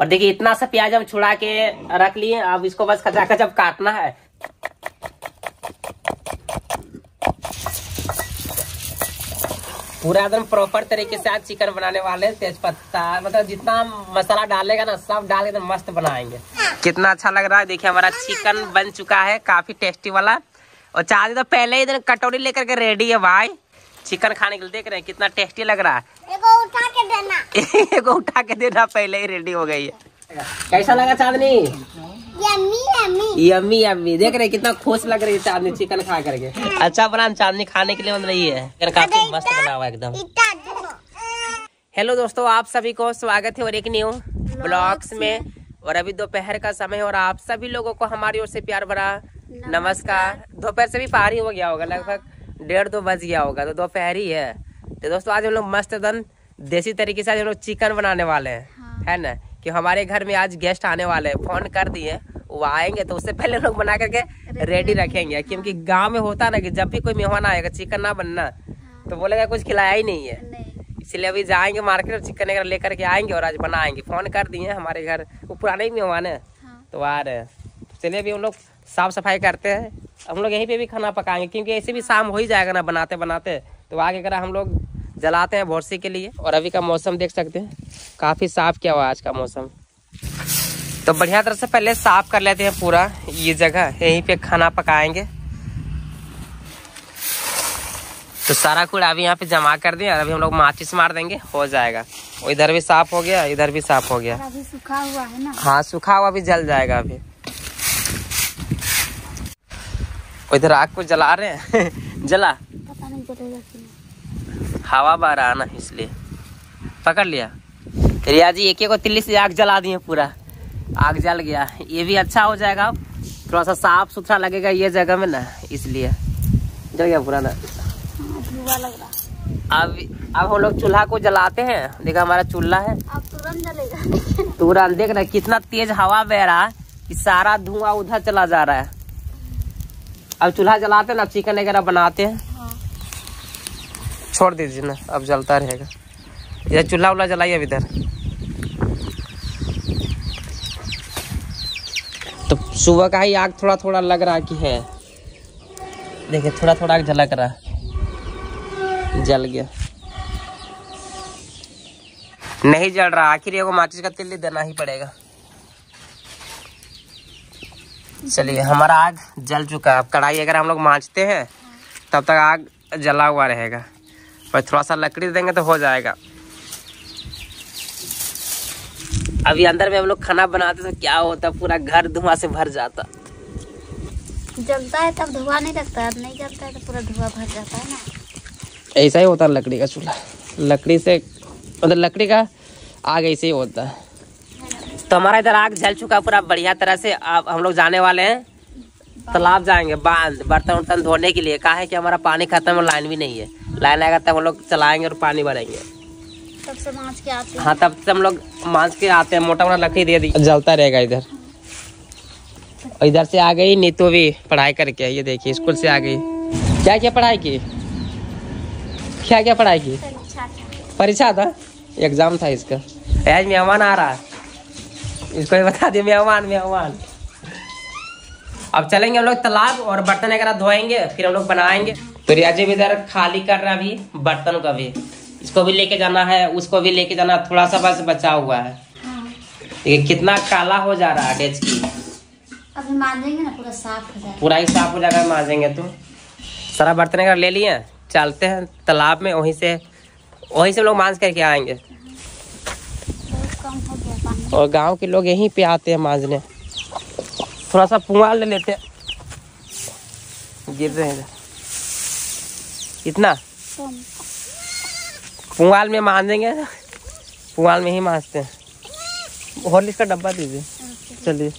और देखिए इतना सा प्याज हम छुड़ा के रख लिए। अब इसको बस कचरा कचप काटना है। पूरा एकदम प्रॉपर तरीके से आज चिकन बनाने वाले। तेजपत्ता मतलब जितना मसाला डालेगा ना सब डाल एकदम मस्त बनाएंगे। कितना अच्छा लग रहा है देखिए, हमारा चिकन बन चुका है काफी टेस्टी वाला। और चाची तो पहले ही इधर कटोरी लेकर के रेडी है भाई चिकन खाने के लिए। देख रहे हैं कितना टेस्टी लग रहा है। एगो उठा के देना पहले ही रेडी हो गई है। कैसा लगा Chandni? Yummy yummy yummy yummy. देख रहे हैं कितना खुश लग रही है चांदनी चिकन खा करके। अच्छा बना चांदनी खाने के लिए बन रही है, काफी मस्त बना हुआ एकदम। हेलो दोस्तों, आप सभी को स्वागत है और एक न्यू ब्लॉग्स में। और अभी दोपहर का समय और आप सभी लोगों को हमारी ओर से प्यार भरा नमस्कार। दोपहर से भी पार ही हो गया होगा, लगभग 1:30-2 बज गया होगा, तो दोपहर ही है। तो दोस्तों आज हम लोग मस्त एकदम देसी तरीके से आज हम लोग चिकन बनाने वाले हैं, हाँ। है ना, कि हमारे घर में आज गेस्ट आने वाले हैं, फोन कर दिए, वो आएंगे तो उससे पहले लोग बना करके रेडी रखेंगे। क्योंकि गांव में होता ना कि जब भी कोई मेहमान आएगा चिकन ना बनना, हाँ। तो बोलेगा कुछ खिलाया ही नहीं है, इसलिए अभी जाएंगे मार्केट और चिकन वगैरह लेकर के आएंगे और आज बनाएंगे। फोन कर दिए, हमारे घर वो पुराने ही मेहमान है तो आ रहे हैं। चलिए अभी हम लोग साफ सफाई करते हैं, हम लोग यहीं पे भी खाना पकाएंगे क्योंकि ऐसे भी शाम हो ही जाएगा ना बनाते बनाते। तो आगे करा हम लोग जलाते हैं भोरसी के लिए। और अभी का मौसम देख सकते हैं, काफ़ी साफ़ किया हुआ आज का मौसम। तो बढ़िया तरह से पहले साफ कर लेते हैं पूरा ये जगह, यहीं पे खाना पकाएंगे। तो सारा कूड़ा अभी यहाँ पे जमा कर दिया, अभी हम लोग माचिस मार देंगे, हो जाएगा। और इधर भी साफ हो गया, इधर भी साफ हो गया। अभी सूखा हुआ है ना, हाँ सूखा हुआ भी जल जाएगा। अभी इधर आग को जला रहे हैं जला, पता नहीं जलेगा, हवा बह रहा ना इसलिए। पकड़ लिया रिया जी, एक एक को तिल्ली से आग जला दिए, पूरा आग जल गया। ये भी अच्छा हो जाएगा, थोड़ा सा साफ सुथरा लगेगा ये जगह में ना, इसलिए जल गया पूरा ना, धुआं लग रहा। अब हम लोग चूल्हा को जलाते हैं। देखा हमारा चूल्हा है, अब तुरंत जलेगा तुरंत। देख रहे कितना तेज हवा बह रहा है कि सारा धुआं उधर चला जा रहा है। अब चूल्हा जलाते ना, चिकन वगैरह बनाते हैं, हाँ। छोड़ दीजिए ना, अब जलता रहेगा। इधर चूल्हा उल्हा जलाइए अब इधर। तो सुबह का ही आग थोड़ा थोड़ा लग रहा कि है, देखिए थोड़ा थोड़ा आग झलक रहा, जल गया नहीं जल रहा। आखिर ये माचिस का तिल्ली देना ही पड़ेगा। चलिए हमारा आग जल चुका है। अब कढ़ाई अगर हम लोग मांजते हैं तब तक आग जला हुआ रहेगा, पर थोड़ा सा लकड़ी देंगे तो हो जाएगा। अभी अंदर में हम लोग खाना बनाते तो क्या होता, पूरा घर धुआं से भर जाता। जलता है तब धुआं नहीं लगता, नहीं जलता है तो पूरा धुआं भर जाता है ना। ऐसा ही होता है लकड़ी का चूल्हा, लकड़ी से मतलब लकड़ी का आग ऐसे ही होता है। तो हमारा इधर आग जल चुका पूरा बढ़िया तरह से। अब हम लोग जाने वाले हैं तालाब, जाएंगे बांध बर्तन वर्तन धोने के लिए। कहा है कि हमारा पानी खत्म और लाइन भी नहीं है, लाइन आएगा तब हम लोग चलाएंगे और पानी भरेंगे। तब से मांझ के आते हैं, हाँ तब से हम लोग मांझ के आते हैं। मोटा मोटा लकड़ी दे दी, जलता रहेगा इधर। और इधर से आ गई नीतू भी पढ़ाई करके, ये देखिए स्कूल से आ गई। क्या क्या पढ़ाई की, क्या क्या पढ़ाई की? परीक्षा था, एग्जाम था इसका। आज मेहमान आ रहा है, इसको ही बता दिया मेहमान मेहमान। अब चलेंगे हम लोग तालाब और बर्तन वगैरह धोएंगे, फिर हम लोग बनाएंगे। तो रियाजी भी इधर खाली कर रहा अभी बर्तन का भी, इसको भी लेके जाना है, उसको भी लेके जाना, थोड़ा सा बस बचा हुआ है। देखिए कितना काला हो जा रहा है डेचकी, अभी मांजेंगे ना पूरा साफ हो जाएगा, पूरा ही साफ हो जाएगा मांजेंगे तो। सारा बर्तन वगैरह ले लिए, चलते हैं तालाब में, वहीं से हम लोग मांझ करके आएंगे। और गांव के लोग यहीं पे आते हैं मांझने। थोड़ा सा पुआल ले लेते हैं, गिर रहे हैं इतना। पुआल में मांझेंगे, पुआल में ही मांझते हैं। हॉर्लिक्स का डब्बा दीजिए, चलिए।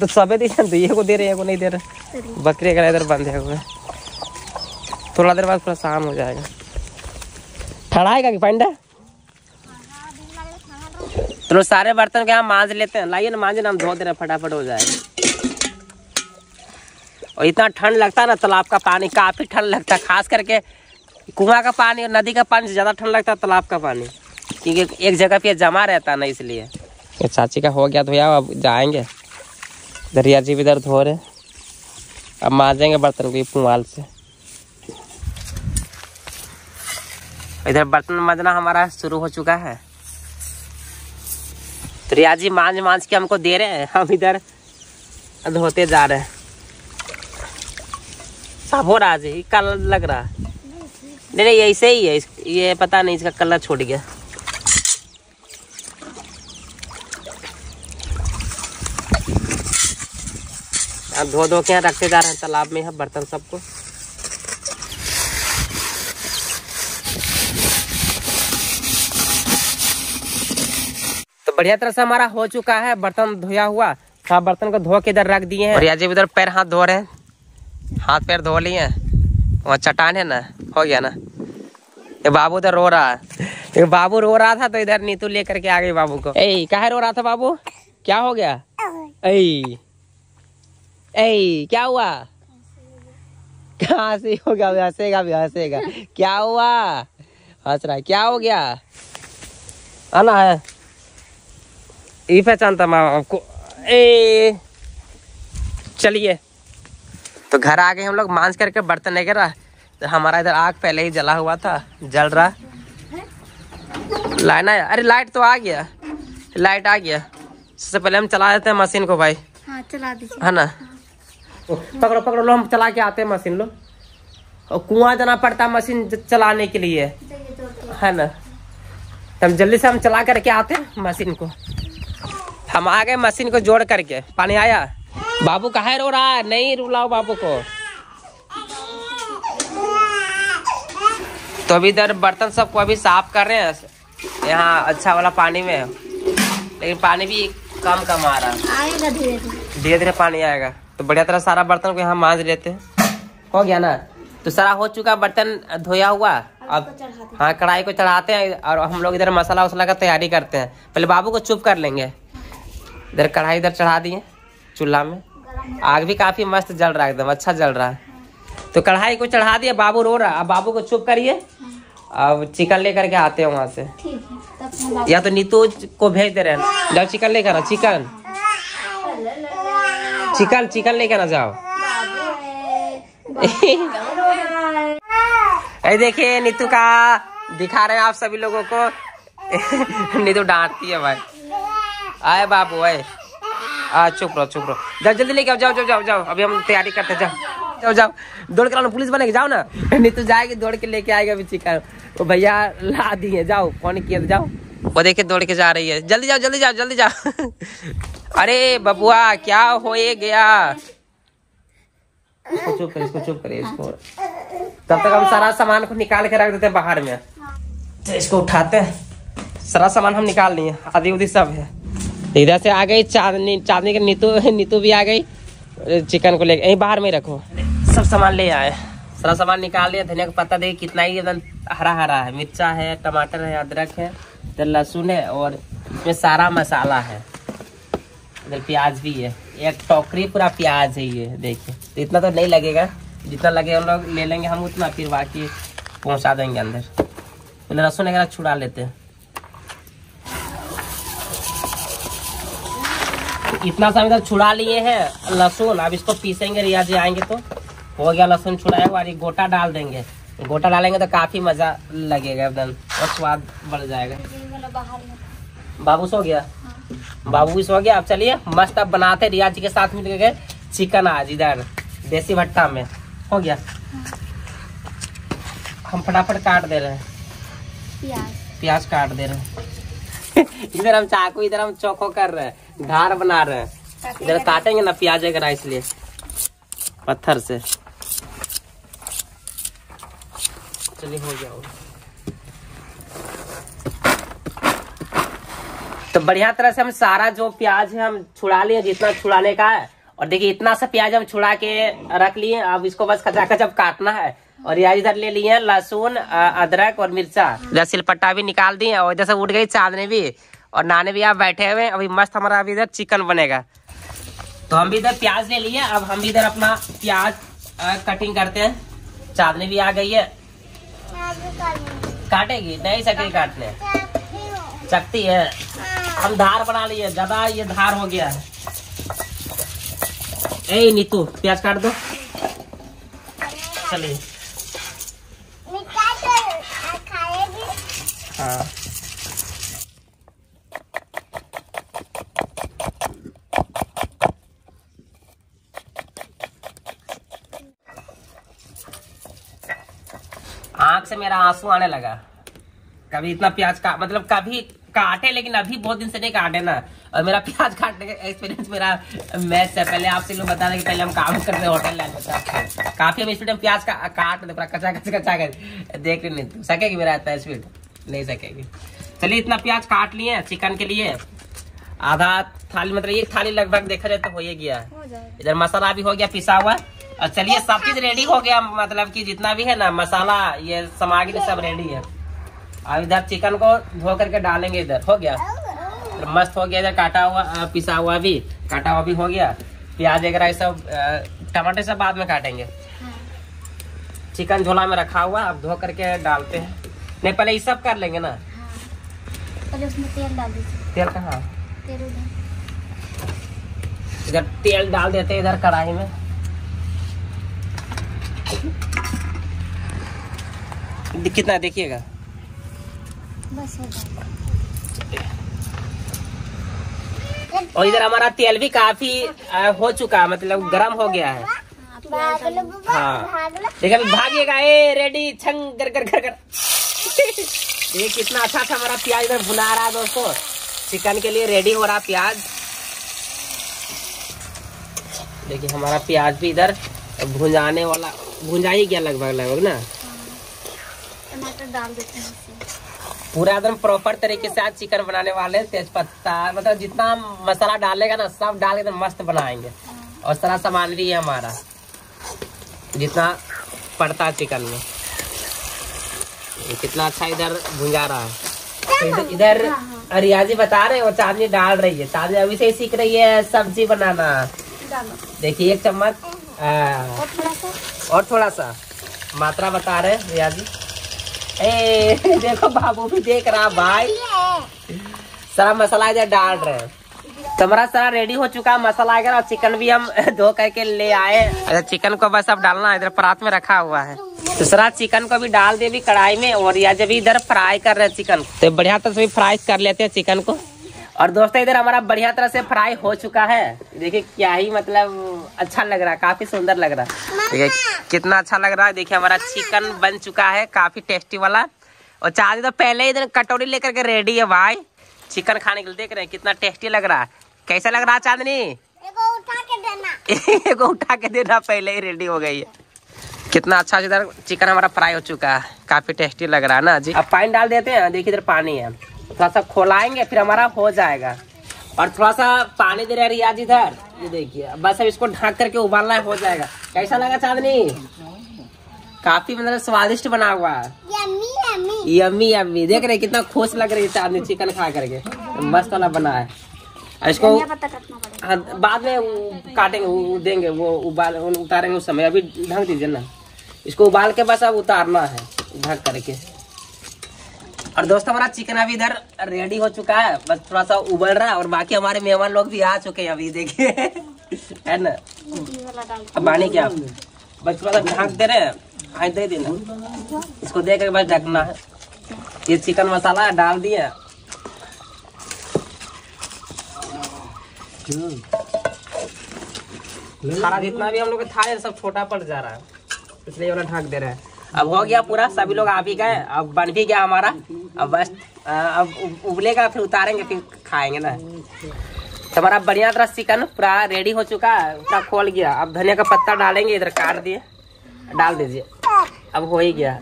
तो सबे दीजिए, तो ये को दे रहे हैं, को नहीं दे रहे। बकरी वगैरह इधर बंधे हुए, थोड़ा देर बाद थोड़ा शाम हो जाएगा। ठहराएगा कि पंडा? तो सारे बर्तन के यहाँ मांझ लेते हैं। लाइए ना मांझे ना, हम धो दे रहे, फटाफट हो जाएगा। और इतना ठंड लगता है ना तालाब का पानी, काफ़ी ठंड लगता है। खास करके कुआं का पानी और नदी का पानी से ज़्यादा ठंड लगता है तालाब का पानी, क्योंकि एक जगह पे जमा रहता है ना, इसलिए। ये चाची का हो गया धोया, अब जाएंगे दरिया जी भी इधर धो रहे, अब माजेंगे बर्तन को पुआल से। इधर बर्तन माजना हमारा शुरू हो चुका है, तो रिया जी मांझ के हमको दे रहे हैं, हम इधर धोते जा रहे हैं। साफ हो रहा है, काला लग रहा है, नहीं नहीं ऐसे ही है, ये पता नहीं इसका कलर छोड़ गया। धो धो के यहाँ रखते जा रहे हैं तालाब में, यहाँ बर्तन सबको। तो बढ़िया तरह से हमारा हो चुका है बर्तन धोया हुआ, सब बर्तन को धो के इधर रख दिए हैं। रिया जी उधर पैर हाथ धो रहे हैं, हाथ पैर धो लिए हैं। वहाँ चट्टान है ना, हो गया ना। ये बाबू उधर रो रहा है, ये बाबू रो रहा था तो इधर नीतू लेकर के आ गई बाबू को। ऐ काहे रो रहा था बाबू, क्या हो गया? ऐ ऐ क्या हुआ? हंसी हो गया, हंसेगा भी हंसेगा। क्या हुआ? हंस रहा है, क्या हो गया? आना है ये पहचानता माँ आपको। ए चलिए तो घर आ गए हम लोग, मांझ करके बर्तन लेकर। तो हमारा इधर आग पहले ही जला हुआ था, जल रहा। लाइट ना, अरे लाइट तो आ गया, लाइट आ गया। सबसे पहले हम चला देते हैं मशीन को भाई। हाँ चला दीजिए, है ना। पकड़ो पकड़ो लो, हम चला के आते हैं मशीन लो। और कुआं जाना पड़ता मशीन चलाने के लिए, है ना। तो हम जल्दी से हम चला करके आते हैं मशीन को। हम आ गए मशीन को जोड़ करके। पानी आया? बाबू काहे रो रहा है? नहीं रुलाओ बाबू को। तो अभी इधर बर्तन सबको अभी साफ कर रहे हैं यहाँ अच्छा वाला पानी में, लेकिन पानी भी कम कम आ रहा है, धीरे धीरे पानी आएगा। तो बढ़िया तरह सारा बर्तन को यहाँ मांझ लेते हैं, हो गया ना। तो सारा हो चुका बर्तन धोया हुआ, अब हाँ कढ़ाई को चढ़ाते हैं और हम लोग इधर मसाला वसाला का तैयारी करते हैं। पहले बाबू को चुप कर लेंगे। इधर कढ़ाई इधर चढ़ा दिए चूल्हा में, आग भी काफ़ी मस्त जल रहा है, एकदम अच्छा जल रहा है। तो कढ़ाई को चढ़ा दिए, बाबू रो रहा, अब बाबू को चुप करिए। अब चिकन लेकर के आते हैं वहाँ से, या तो नीतू को भेज दे रहे हैं, जाओ चिकन लेकर आओ। चिकन चिकन चिकन लेकर आ जाओ। अरे देखिए नीतू का दिखा रहे हैं आप सभी लोगों को। नीतू डांटती है भाई, आए बाबू आए, आ चुप रहो, जाओ जल्दी लेके आओ, जाओ जाओ जाओ जाओ, अभी हम तैयारी करते, जाओ जाओ जाओ, दौड़ के लाओ, पुलिस बनेगी, जाओ ना। नीतू जाएगी दौड़ के लेके आएगा अभी चिकन, वो भैया ला दिए, जाओ फोन किया तो जाओ। वो देखे दौड़ के जा रही है, जल्दी जाओ जल्दी जाओ जल्दी जाओ। अरे बबुआ क्या हो गया? इसको चुप करिए, इसको चुप करिए, इसको। तब तक हम सारा सामान को निकाल के रख देते हैं बाहर में। तो इसको उठाते हैं, सारा सामान हम निकाल लिए, आधी उधी सब है। इधर से आ गई चांदनी, चांदनी के नीतू भी आ गई चिकन को लेके। बाहर में रखो, सब सामान ले आए, सारा सामान निकाल लिया। धनिया का पत्ता देखिए कितना ही एकदम हरा हरा है, मिर्चा है, टमाटर है, अदरक है, इधर लहसुन है, और इसमें सारा मसाला है, इधर प्याज भी है, एक टोकरी पूरा प्याज है ये देखिए। तो इतना तो नहीं लगेगा, जितना लगे हम लोग ले लेंगे हम उतना, फिर बाकी पहुँचा देंगे अंदर। तो लहसुन वगैरह छुड़ा लेते हैं, इतना सा इधर छुड़ा लिए हैं लहसुन। अब इसको पीसेंगे, रिया जी आएंगे तो हो गया लहसुन छुड़ाया हुआ, और ये गोटा डाल देंगे। गोटा डालेंगे तो काफ़ी मज़ा लगेगा एकदम, और स्वाद बढ़ जाएगा। बाबू सो गया, बाबू सो गया। अब चलिए मस्त अब बनाते रिया जी के साथ मिल के चिकन आज इधर देसी भट्टा में। हो गया, हम फटाफट काट दे रहे हैं प्याज काट दे रहे हैं। इधर हम चाकू, इधर हम चौको कर रहे हैं, धार बना रहे हैं, इधर काटेंगे ना प्याज वगैरह, इसलिए पत्थर से। चलिए हो जाओ। तो बढ़िया तरह से हम सारा जो प्याज है हम छुड़ा लिए, जितना छुड़ाने का है। और देखिए इतना सा प्याज हम छुड़ा के रख लिए, अब इसको बस खचाखच काटना है। और यहाँ इधर ले लिए लहसुन, अदरक और मिर्चा, इधर सिलपट्टा भी निकाल दिए। और इधर से उठ गई चांदनी भी, और नाने भी आप बैठे हुए। अभी मस्त हमारा अभी इधर चिकन बनेगा। तो हम भी इधर प्याज ले लिए, अब हम भी इधर अपना प्याज कटिंग करते हैं। चांदनी भी आ गई है, काटेगी नहीं सके काटने, चकती है। हम धार बना लिए, ज्यादा ये धार हो गया है। ए नीतू प्याज काट दो। चलिए हाँ आँख से मेरा आंसू आने लगा। कभी इतना प्याज का मतलब कभी काटे, लेकिन अभी बहुत दिन से नहीं काटे ना। और मेरा प्याज काटने का एक्सपीरियंस मेरा मैच से पहले आपसे लोग बता दें कि पहले हम काम करते होटल लाइन में काफी हम स्पीड में प्याज का काट पूरा कचा कचा कचा कर देख रहे नहीं सकेगी मेरा इतना स्पीड नहीं सकेगी। चलिए इतना प्याज काट लिए चिकन के लिए। आधा थाली मतलब एक थाली लगभग देखा जाए तो हो ही गया। इधर मसाला भी हो गया पिसा हुआ। और चलिए सब चीज रेडी हो गया, मतलब कि जितना भी है ना मसाला ये सामग्री सब रेडी है। अब इधर चिकन को धो करके डालेंगे। इधर हो गया मस्त हो गया। इधर काटा हुआ पिसा हुआ भी काटा हुआ भी हो गया। प्याज वगैरह सब टमाटर सब बाद में काटेंगे। चिकन झोला में रखा हुआ अब धो करके डालते हैं। नहीं पहले ये सब कर लेंगे ना। पहले उसमें तेल डाल दीजिए। तेल कहाँ? इधर तेल डाल देते हैं इधर कढ़ाई में। कितना देखिएगा बस। और इधर हमारा तेल भी काफी हो चुका, मतलब गरम हो गया है। हाँ लेकिन भागिएगा ए रेडी छंग कर कर कर कर। ये कितना अच्छा था हमारा प्याज इधर भुना रहा है दोस्तों। चिकन के लिए रेडी हो रहा प्याज। देखिए हमारा प्याज भी इधर भुंजाने वाला भुंजा ही गया लगभग लगभग ना। टमाटर डाल देते हैं पूरा एकदम प्रॉपर तरीके से। आज चिकन बनाने वाले तेज पत्ता मतलब जितना मसाला डालेगा ना सब डाल एकदम मस्त बनाएंगे। और सारा सामान भी है हमारा जितना पड़ता है चिकन में। कितना अच्छा इधर भुंजा रहा है। इधर रियाजी बता रहे और चांदनी डाल रही है। चांदनी अभी से ही सीख रही है सब्जी बनाना। देखिए एक चम्मच और थोड़ा सा मात्रा बता रहे रियाजी। ए देखो बाबू भी देख रहा भाई। सारा मसाला इधर डाल रहे हैं। हमारा सारा रेडी हो चुका मसाला वगैरह। और चिकन भी हम धो करके ले आए। चिकन को बस अब डालना इधर परात में रखा हुआ है। दूसरा चिकन को भी डाल दे भी कढ़ाई में। और या जब इधर फ्राई कर रहे हैं चिकन तो बढ़िया तरह से फ्राई कर लेते हैं चिकन को। और दोस्तों इधर हमारा बढ़िया तरह से फ्राई हो चुका है। देखिए क्या ही मतलब अच्छा लग रहा है, काफी सुंदर लग रहा है। कितना अच्छा लग रहा है। देखिए हमारा चिकन बन चुका है काफी टेस्टी वाला। और चांदनी तो पहले इधर कटोरी लेकर के रेडी है भाई चिकन खाने के लिए। देख रहे हैं कितना टेस्टी लग रहा है। कैसा लग रहा है चांदनी? एगो उठा के देना। एगो उठा के देना पहले ही रेडी हो गई है। कितना अच्छा इधर चिकन हमारा फ्राई हो चुका है, काफी टेस्टी लग रहा है ना जी। अब पानी डाल देते हैं। देखिए इधर पानी है, थोड़ा सा खोलाएंगे फिर हमारा हो जाएगा। और थोड़ा सा पानी दे रहे रियाज इधर। ये देखिए बस अब इसको ढक करके उबालना हो जाएगा। कैसा लगा चांदनी? काफी मतलब स्वादिष्ट बना हुआ है। Yummy yummy yummy. देख रहे कितना खुश लग रही है चांदनी चिकन खा करके। मस्त वाला बना है। इसको बाद में काटेंगे देंगे वो उबाल उतारेंगे उस समय। अभी ढक दीजिए ना इसको उबाल के। बस अब उतारना है ढक करके। और दोस्तों हमारा चिकन अभी इधर रेडी हो चुका है, बस थोड़ा सा उबल रहा है। और बाकी हमारे मेहमान लोग भी आ चुके हैं अभी। देखिए है ना। अब पानी क्या बस थोड़ा सा ढक दे रहे हैं। दे देना इसको दे कर बस ढकना है। ये चिकन मसाला डाल दिए। सारा जितना भी हम लोग था सब छोटा पड़ जा रहा है इसलिए वाला ढक दे रहा है। अब हो गया पूरा, सभी लोग आ भी गए। अब बन भी गया हमारा। अब बस अब उबलेगा फिर उतारेंगे फिर खाएंगे ना। हमारा बढ़िया तरह चिकन पूरा रेडी हो चुका है, पूरा खोल गया। अब धनिया का पत्ता डालेंगे। इधर काट दिए डाल दीजिए। अब हो ही गया।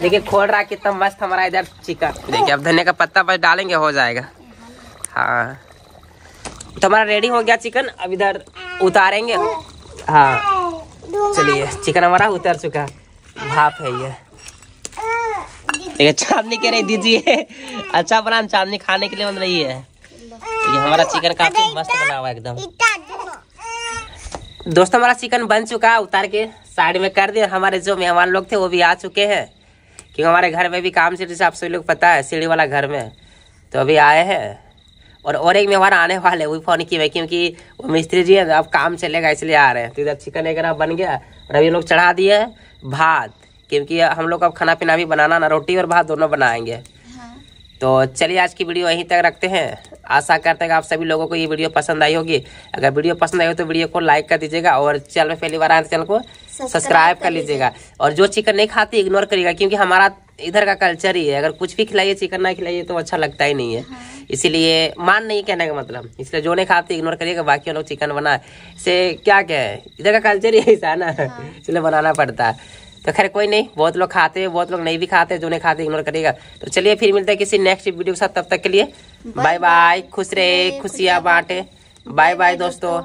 देखिए खोल रहा कितना मस्त हमारा इधर चिकन। देखिए अब धनिया का पत्ता बस डालेंगे हो जाएगा। हाँ तो हमारा रेडी हो गया चिकन। अब इधर उतारेंगे। हाँ चलिए चिकन हमारा उतर चुका। भाप है ये। चांदनी कह रही दीजिए अच्छा बना। चांदनी खाने के लिए बन रही है। ये हमारा चिकन काफी मस्त बना हुआ एकदम। दोस्तों हमारा चिकन बन चुका है, उतार के साइड में कर दिया। हमारे जो मेहमान लोग थे वो भी आ चुके हैं क्योंकि हमारे घर में भी काम से आप सभी लोग पता है सीढ़ी वाला घर में। तो अभी आए हैं और एक मेहमान आने वाले, वही फ़ोन किए भाई क्योंकि वो मिस्त्री जी है अब काम चलेगा इसलिए आ रहे हैं। तो इधर चिकन वगैरह बन गया और अभी लोग चढ़ा दिए भात, क्योंकि हम लोग अब खाना पीना भी बनाना ना, रोटी और भात दोनों बनाएंगे। तो चलिए आज की वीडियो यहीं तक रखते हैं। आशा करते हैं कि आप सभी लोगों को ये वीडियो पसंद आई होगी। अगर वीडियो पसंद आई हो तो वीडियो को लाइक कर दीजिएगा और चैनल में पहली बार आए तो चैनल को सब्सक्राइब कर लीजिएगा। और जो चिकन नहीं खाती इग्नोर करिएगा, क्योंकि हमारा इधर का कल्चर ही है अगर कुछ भी खिलाइए चिकन ना खिलाइए तो अच्छा लगता ही नहीं है, इसीलिए मान नहीं कहने का मतलब, इसलिए जो नहीं खाते इग्नोर करिएगा। बाकी लोग चिकन बनाए से क्या क्या है, इधर का कल्चर ही ऐसा है ना, इसलिए बनाना पड़ता है। तो खैर कोई नहीं, बहुत लोग खाते हैं बहुत लोग नहीं भी खाते, जो नहीं खाते इग्नोर करेगा। तो चलिए फिर मिलते हैं किसी नेक्स्ट वीडियो के साथ, तब तक के लिए बाय बाय। खुश रहे खुशियाँ बांटे, बाय बाय दोस्तों।